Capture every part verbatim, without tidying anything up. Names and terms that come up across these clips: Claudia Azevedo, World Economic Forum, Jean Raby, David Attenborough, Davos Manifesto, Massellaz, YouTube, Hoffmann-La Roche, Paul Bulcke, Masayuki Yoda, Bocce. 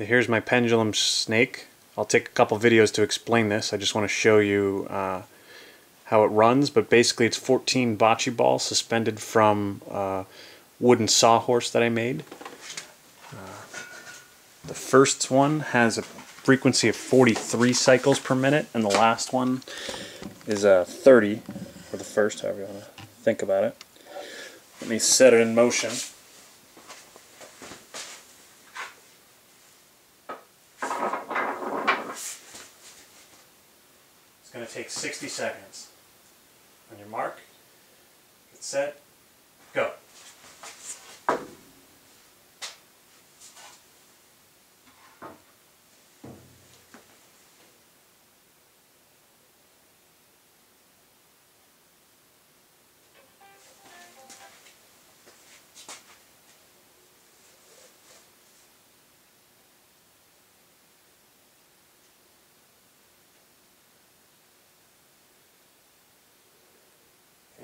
So here's my pendulum snake. I'll take a couple videos to explain this. I just want to show you uh, how it runs, but basically it's fourteen bocce balls suspended from a uh, wooden sawhorse that I made. Uh, the first one has a frequency of forty-three cycles per minute, and the last one is uh, thirty, or the first, however you want to think about it. Let me set it in motion. It's going to take sixty seconds. On your mark, get set, go.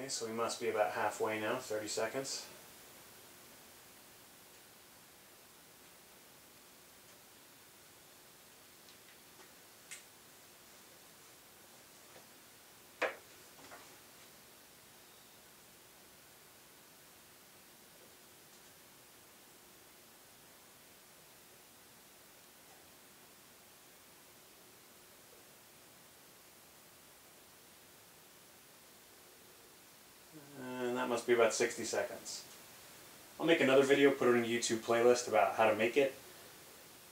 So we must be about halfway now, thirty seconds. Must be about sixty seconds. I'll make another video, put it in a YouTube playlist about how to make it,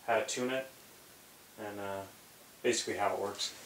how to tune it, and uh, basically how it works.